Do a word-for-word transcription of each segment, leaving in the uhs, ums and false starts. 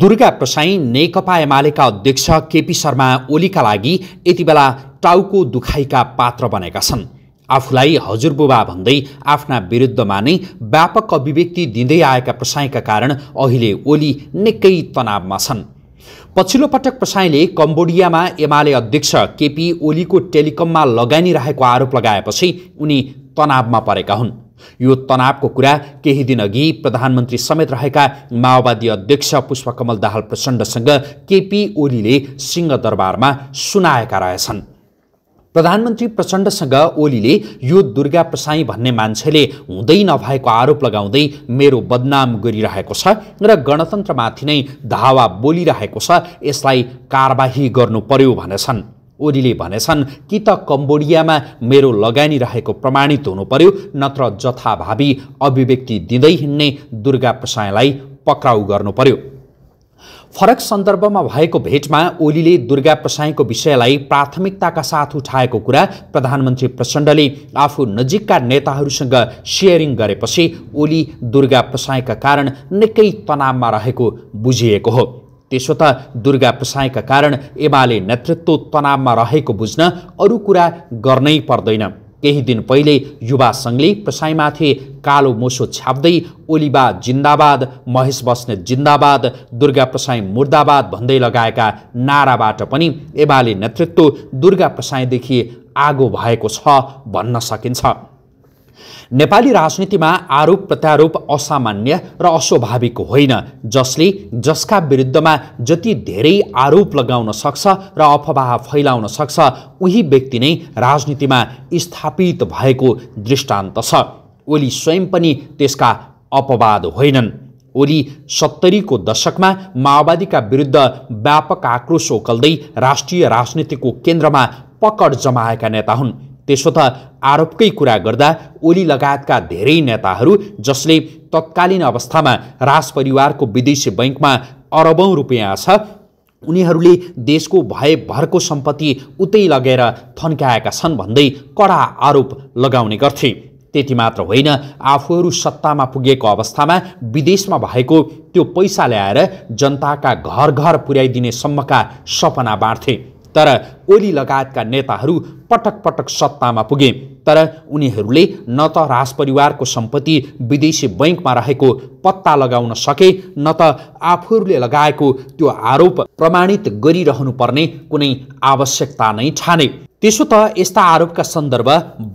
दुर्गा प्रसाई नेकपा एमालेका अध्यक्ष केपी शर्मा ओलीका लागि यति बेला टाउको दुखाइका पात्र बनेका छन्। आफूलाई हजुरबुबा भन्दै आफ्ना विरुद्धमा नै व्यापक अभिव्यक्ति दिँदै आएका प्रसाईका कारण अहिले ओली निकै तनावमा छन्। पछिल्लो पटक प्रसाईले कम्बोडियामा एमाले अध्यक्ष केपी ओलीको टेलिकममा लगानी रहेको आरोप लगाएपछि उनी तनावमा परेका हुन्। यो तनावको कुरा केही दिन अघि प्रधानमन्त्री समेत रहेका माओवादी अध्यक्ष पुष्पकमल दाहाल प्रचण्डसँग केपी ओलीले सिंहदरबारमा सुनाएका रहेछन्। प्रधानमन्त्री प्रचण्डसँग ओलीले यो दुर्गा प्रसाई भन्ने मान्छेले हुँदै नभएको आरोप लगाउँदै मेरो बदनाम गरिरहेको छ र गणतन्त्रमाथि नै धावा बोलिरहेको छ, यसलाई कारबाही गर्नु पर्यो भनेछन्। ओलीले भनेछन् कि त कम्बोडियामा मेरो लगानी रहेको प्रमाणित हुनु पर्यो, नत्र जथाभावी अभिव्यक्ति दिँदै हिँड्ने दुर्गा प्रसाईलाई पक्राउ गर्नु पर्यो। फरक सन्दर्भमा भएको भेटमा ओलीले दुर्गा प्रसाईको विषयलाई प्राथमिकताका साथ उठाएको कुरा प्रधानमन्त्री प्रचण्डले आफू नजिकका नेताहरूसँग सेयरिङ गरेपछि ओली दुर्गा प्रसाईका कारण निकै तनावमा रहेको बुझिएको हो। त्यसो त दुर्गा प्रसाईका कारण एमाले नेतृत्व तनावमा रहेको बुझ्न अरू कुरा गर्नै पर्दैन। केही दिन पहिले युवा सङ्घले प्रसाईमाथि कालो मोसो छाप्दै ओलीबा जिन्दाबाद, महेश बस्नेत जिन्दाबाद, दुर्गा प्रसाई मुर्दाबाद भन्दै लगाएका नाराबाट पनि एमाले नेतृत्व दुर्गा प्रसाईदेखि आगो भएको छ भन्न सकिन्छ। नेपाली राजनीतिमा आरोप प्रत्यारोप असामान्य र अस्वाभाविक होइन, जसले जसका विरुद्धमा जति धेरै आरोप लगाउन सक्छ र अफवाह फैलाउन सक्छ उही व्यक्ति नै राजनीतिमा स्थापित भएको दृष्टान्त छ। ओली स्वयं पनि त्यसका अपवाद होइनन्। ओली सत्तरीको दशकमा माओवादीका विरुद्ध व्यापक आक्रोश उकल्दै राष्ट्रिय राजनीतिको केन्द्रमा पकड जमाएका नेता हुन्। त्यसो त आरोपकै कुरा गर्दा ओली लगायतका धेरै नेताहरू जसले तत्कालीन अवस्थामा राज परिवारको विदेशी बैङ्कमा अरबौं रुपियाँ छ, उनीहरूले देशको भए भरको सम्पत्ति उतै लगेर थन्काएका छन् भन्दै कडा आरोप लगाउने गर्थे। त्यति मात्र होइन, आफूहरू सत्तामा पुगेको अवस्थामा विदेशमा भएको त्यो पैसा ल्याएर जनताका घर घर पुर्याइदिने सम्मका सपना बाँड्थे। तर ओली लगायतका नेताहरू पटक पटक सत्तामा पुगे, तर उनीहरूले न त राजपरिवारको सम्पत्ति विदेशी बैङ्कमा रहेको पत्ता लगाउन सके, न त आफूहरूले लगाएको त्यो आरोप प्रमाणित गरिरहनु पर्ने कुनै आवश्यकता नै ठाने। त्यसो त यस्ता आरोपका सन्दर्भ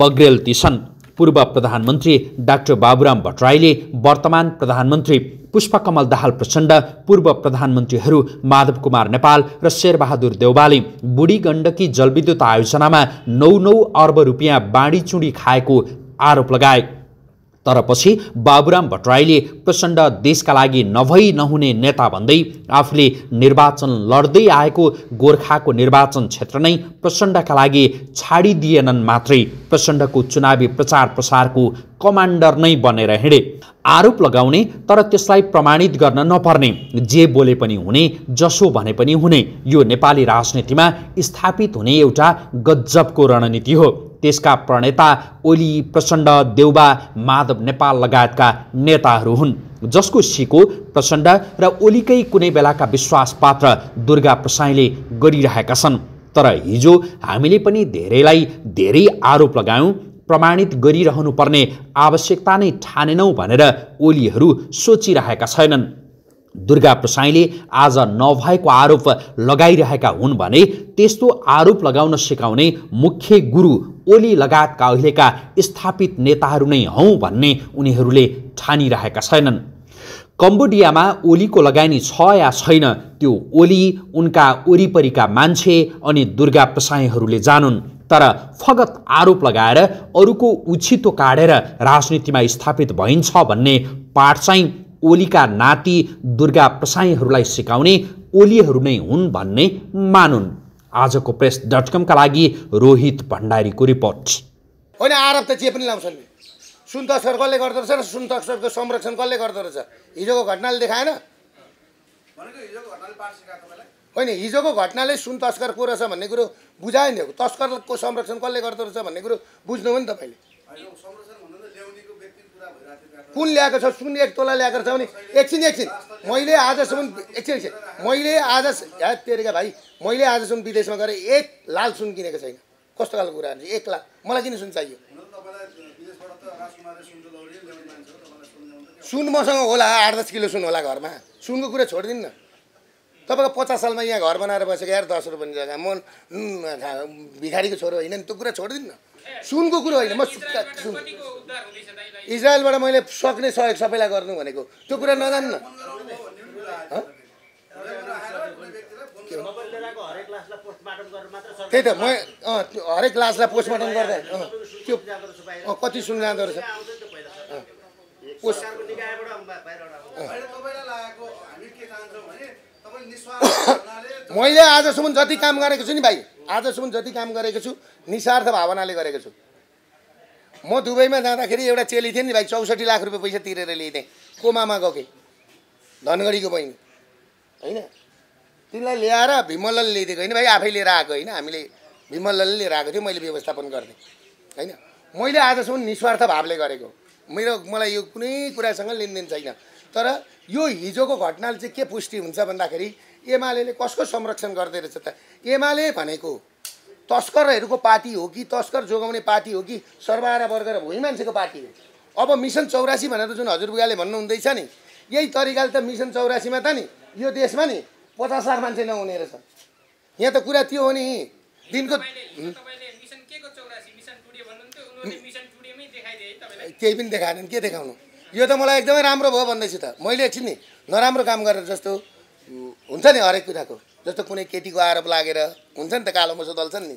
बग्रेलती छन्। पूर्व प्रधानमन्त्री डाक्टर बाबूराम भट्टराईले वर्तमान प्रधानमन्त्री पुष्पकमल दाहाल प्रचण्ड, पूर्व प्रधानमन्त्रीहरू माधव कुमार नेपाल र शेरबहादुर देउवाले बुढ़ी गण्डकी जलविद्युत आयोजनामा नौ नौ अर्ब रुपियाँ बाँडीचुँडी खाएको आरोप लगाए। तर पछि बाबुराम भट्टराईले प्रचण्ड देशका लागि नभई नहुने नेता भन्दै आफूले निर्वाचन लड्दै आएको गोर्खाको निर्वाचन क्षेत्र नै प्रचण्डका लागि छाडिदिएनन् मात्रै, प्रचण्डको चुनावी प्रचार प्रसारको कमान्डर नै बनेर हिँडे। आरोप लगाउने तर त्यसलाई प्रमाणित गर्न नपर्ने, जे बोले पनि हुने, जसो भने पनि हुने, यो नेपाली राजनीतिमा स्थापित हुने एउटा गजबको रणनीति हो। त्यसका प्रणेता ओली, प्रचण्ड, देउवा, माधव नेपाल लगायतका नेताहरू हुन् जसको सिको प्रचण्ड र ओलीकै कुनै बेलाका विश्वासपात्र दुर्गा प्रसाईले गरिरहेका छन्। तर हिजो हामीले पनि धेरैलाई धेरै आरोप लगायौँ, प्रमाणित गरिरहनुपर्ने आवश्यकता नै ठानेनौँ भनेर ओलीहरू सोचिरहेका छैनन्। दुर्गा प्रसाईले आज नभएको आरोप लगाइरहेका हुन् भने त्यस्तो आरोप लगाउन सिकाउने मुख्य गुरु ओली लगायतका अहिलेका स्थापित नेताहरू नै हौँ भन्ने उनीहरूले ठानिरहेका छैनन्। कम्बोडियामा ओलीको लगानी छ या छैन त्यो ओली, उनका वरिपरिका मान्छे अनि दुर्गा प्रसाईहरूले जानुन्। तर फगत आरोप लगाएर अरूको उछितो काटेर राजनीतिमा स्थापित भइन्छ भन्ने पाठ चाहिँ ओलीका नाति दुर्गा प्रसाईहरूलाई सिकाउने ओलीहरू नै हुन् भन्ने मानुन्। आजको प्रेस डट कमका लागि रोहित भण्डारीको रिपोर्ट। होइन, आरोप त जे पनि लाउँछन् नि, सुन तस्कर कसले गर्दो रहेछ, सुन तस्करको संरक्षण कसले गर्दो रहेछ, हिजोको घटनाले देखाएन? होइन, हिजोको घटनाले सुन तस्कर को रहेछ भन्ने कुरो बुझायो नि, तस्करको संरक्षण कसले गर्दो रहेछ भन्ने कुरो बुझ्नु हो नि तपाईँले। कुन ल्याएको छ? सुन एक तोला ल्याएको छ भने एकछिन एकछिन मैले आजसम्म एकछिन एकछिन मैले आज तेरेका भाइ मैले आजसम्म विदेशमा गएर एक लाल सुन किनेको छैन। कस्तो खालको कुरा हुन्छ? एक लाख मलाई किन सुन चाहियो? सुन मसँग होला आठ दस किलो सुन होला घरमा। सुनको कुरा छोडिदिनु न। तपाईँको पचास सालमा यहाँ घर बनाएर बसेको यार दस रुपियाँ जग्गा म भिखारीको छोरो होइन नि, त्यो कुरा छोडिदिनु न। सुनको कुरो होइन। म सुन इजरायलबाट मैले सक्ने सहयोग सबैलाई गर्नु भनेको त्यो कुरा नजान्न। त्यही त म हरेक क्लासलाई पोस्टमार्टम गर्दा त्यो कति सुन जाँदो रहेछ। मैले आजसम्म जति काम गरेको छु नि भाइ, आजसम्म जति काम गरेको छु निस्वार्थ भावनाले गरेको छु। म दुबईमा जाँदाखेरि एउटा चेली थिएँ नि भाइ, चौसठी लाख रुपियाँ पैसा तिरेर ल्याइदिएँ। को मामा गएँ? धनगढीको बहिनी होइन, तिनलाई ल्याएर भीमलले ल्याइदिएको होइन भाइ, आफै लिएर आएको होइन, हामीले भीमलले लिएर आएको थियौँ। मैले व्यवस्थापन गर्थेँ होइन। मैले आजसम्म निस्वार्थ भावले गरेको, मेरो मलाई यो कुनै कुरासँग लेनदेन छैन। तर यो हिजोको घटनाले चाहिँ के पुष्टि हुन्छ भन्दाखेरि एमाले कसको संरक्षण गर्दै रहेछ त? एमाले भनेको तस्करहरूको पार्टी हो कि तस्कर जोगाउने पार्टी हो कि सर्वहारा वर्ग र भुइँ मान्छेको पार्टी हो? अब मिसन चौरासी भनेर जुन हजुरबुवाले भन्नुहुँदैछ नि, यही तरिकाले त मिसन चौरासीमा त नि यो देशमा नि पचास लाख मान्छे नहुने रहेछ। यहाँ त कुरा त्यो हो नि। दिनको केही पनि देखाएन, के देखाउनु? यो त मलाई एकदमै राम्रो भयो भन्दैछु त। मैले एकछिन नि नराम्रो काम गरेर जस्तो हुन्छ नि हरेक कुराको, जस्तो कुनै केटीको आरोप लागेर हुन्छ नि त, कालो मसो दल्छन् नि,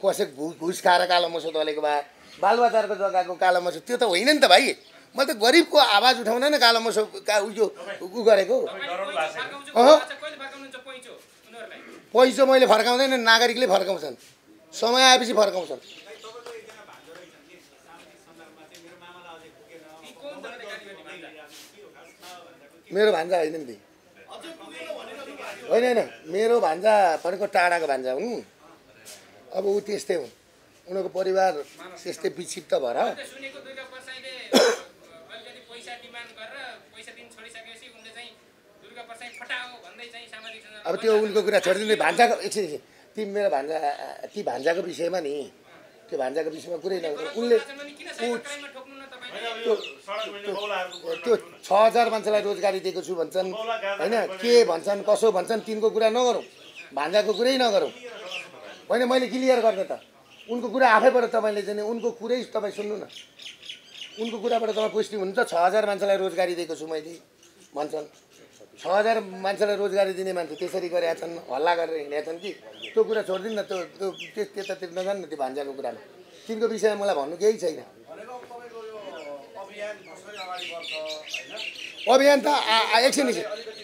कसैको घु घुस खाएर कालो मसो दलेको भए बालबच्चाहरूको जग्गाको कालो मसो, त्यो त होइन नि त भाइ। मैले त गरिबको आवाज उठाउन न कालो मसो का उयो उ गरेको। पैँचो मैले फर्काउँदैन, नागरिकले फर्काउँछन्, समय आएपछि फर्काउँछन्। मेरो भान्जा होइन नि, होइन होइन मेरो भान्जा भनेको टाढाको भान्जा हुँ। अब ऊ त्यस्तै हुन्, उनीहरूको परिवार त्यस्तै विक्षिप्त भएर। अब त्यो उनको कुरा छोडिदिनु। भान्जाको एकछिन एकछिन ती मेरो भान्जा ती भान्जाको विषयमा नि, त्यो भान्जाको विषयमा कुरै नगर। उनले त्यो छ हजार मान्छेलाई रोजगारी दिएको छु भन्छन् होइन, के भन्छन् कसो भन्छन्, तिनको कुरा नगरौँ, भान्जाको कुरै नगरौँ होइन। मैले क्लियर गर्ने त उनको कुरा आफैबाट तपाईँले चाहिँ उनको कुरै तपाईँ सुन्नु न। उनको कुराबाट तपाईँ पुष्टि हुनुहुन्छ। छ हजार मान्छेलाई रोजगारी दिएको छु मैले भन्छन्। छ हजार मान्छेलाई रोजगारी दिने मान्छे त्यसरी गरेका छन्, हल्ला गरेर हिँडेका छन् कि? त्यो कुरा छोडिदिनु न, त्यो त्यो त्यतातिर नजानु न। त्यो भान्जाको कुरामा तिनको विषयमा मलाई भन्नु केही छैन। अभियान त एकछिन एकछिन हिजो एकछिन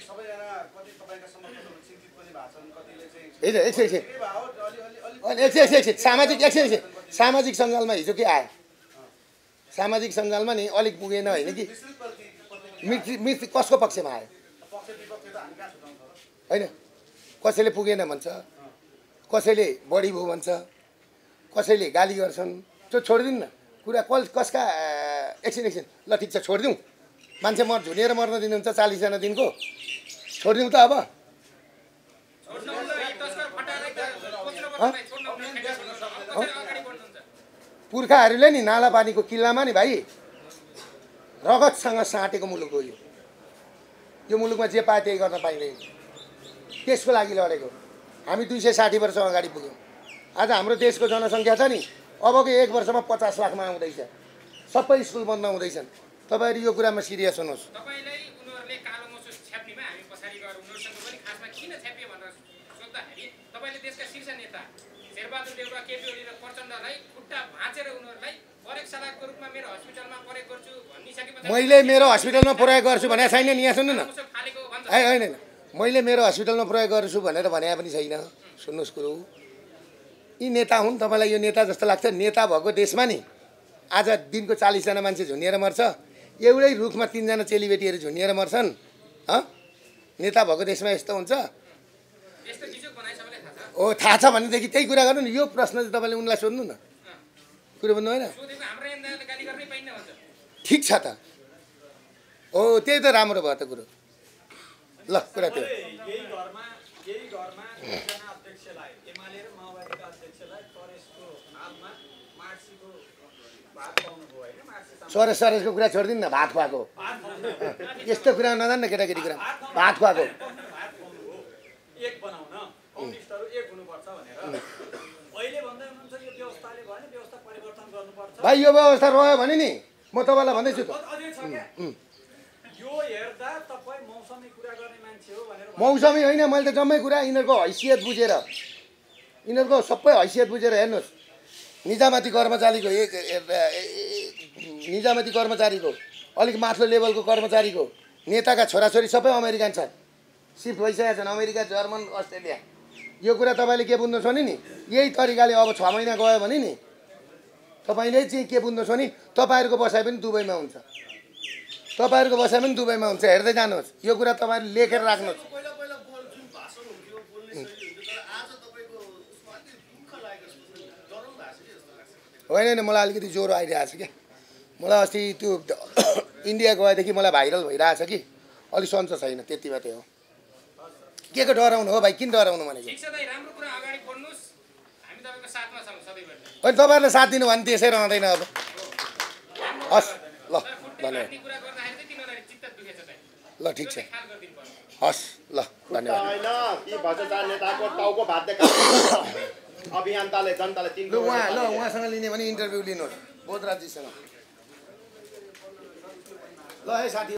एकछिन एकछिन एकछिन एकछिन सामाजिक एकछिन एकछिन सामाजिक सञ्जालमा हिजो के आयो? सामाजिक सञ्जालमा नि अलिक पुगेन होइन कि मित्र कसको पक्षमा आयो होइन? कसैले पुगेन भन्छ, कसैले बढी भयो भन्छ, कसैले गाली गर्छन्। त्यो छोडिदिनु न कुरा। कल कसका एकछिन एकछिन ल ठिक छ छोडिदिउँ। मान्छे मर झुनेर मर्न दिनुहुन्छ चालिसजना दिनको? छोडिदिउँ त। अब पुर्खाहरूले नि नालापानीको किल्लामा नि भाइ रगतसँग साटेको मुलुक हो यो। यो मुलुकमा जे पाए त्यही गर्न पाइँदैन, त्यसको लागि लडेको। हामी दुई सय साठी वर्ष अगाडि पुग्यौँ। आज हाम्रो देशको जनसङ्ख्या छ नि अबको एक वर्षमा पचास लाखमा आउँदैछ। सबै स्कुल बन्द हुँदैछन्। तपाईँहरू यो कुरामा सिरियस हुनुहोस्। तपाईँले देशका शीर्ष नेता शेरबहादुर देउवा, केपी ओली र प्रचण्डलाई खुट्टा भाँचेर उनीहरूलाई प्रयोगशालाको रूपमा मेरो हस्पिटलमा प्रयोग गर्छु भनिसकेपछि मैले मेरो हस्पिटलमा प्रयोग गर्छु भनेको छैन नि। यहाँ सुन्नु न, होइन होइन मैले मेरो हस्पिटलमा प्रयोग गर्छु भनेर भने पनि छैन। सुन्नुहोस् कुरो, यी नेता हुन्। तपाईँलाई यो नेता जस्तो लाग्छ? नेता भएको देशमा नि आज दिनको चालिसजना मान्छे झुन्डिएर मर्छ, एउटै रुखमा तिनजना चेलीबेटीहरू झुन्डिएर मर्छन्। हँ, नेता भएको देशमा यस्तो हुन्छ? हो थाहा छ भनेदेखि त्यही कुरा गर्नु नि। यो प्रश्न चाहिँ तपाईँले उनलाई सोध्नु न। कुरो भन्नु होइन ठिक छ त। हो त्यही त राम्रो भयो त कुरो। ल कुरा त्यो सरेस सरेसको कुरा छोडिदिनु न, भात खुवाको यस्तो कुरा नजान्न केटाकेटी कुरा भात खुवाको भाइ यो व्यवस्था रह्यो भने नि म तपाईँलाई भन्दैछु त मौसमी होइन। मैले त जम्मै कुरा यिनीहरूको हैसियत बुझेर यिनीहरूको सबै हैसियत बुझेर हेर्नुहोस् निजामती कर्मचारीको एक निजामती कर्मचारीको अलिक माथिल्लो लेभलको कर्मचारीको नेताका छोराछोरी सबै अमेरिकन छन्, सिफ्ट भइसकेका छन् अमेरिका जर्मन अस्ट्रेलिया। यो कुरा तपाईँले के बुझ्नुहोस् भने नि यही तरिकाले अब छ महिना गयो भने नि तपाईँले चाहिँ के बुझ्नुहोस् भने तपाईँहरूको बसाइ पनि दुबईमा हुन्छ, तपाईँहरूको बसाइ पनि दुबईमा हुन्छ। हेर्दै जानुहोस् यो कुरा तपाईँले लेखेर राख्नुहोस्। होइन मलाई अलिकति ज्वरो आइरहेको छ क्या, मलाई अस्ति त्यो इन्डिया गएदेखि मलाई भाइरल भइरहेछ कि अलिक सन्चो छैन त्यति मात्रै हो। के को डराउनु हो भाइ, किन डराउनु भनेको? अनि तपाईँहरूले साथ दिनु भने त्यसै रहँदैन अब। हस् ल धन्यवाद, ल ठिक छ हस् ल धन्यवाद। अभियन्ताले जनताले तिन उहाँ ल उहाँसँग लिने भने इन्टरभ्यू लिनुहोस् बोधराजीसँग। ल है साथी।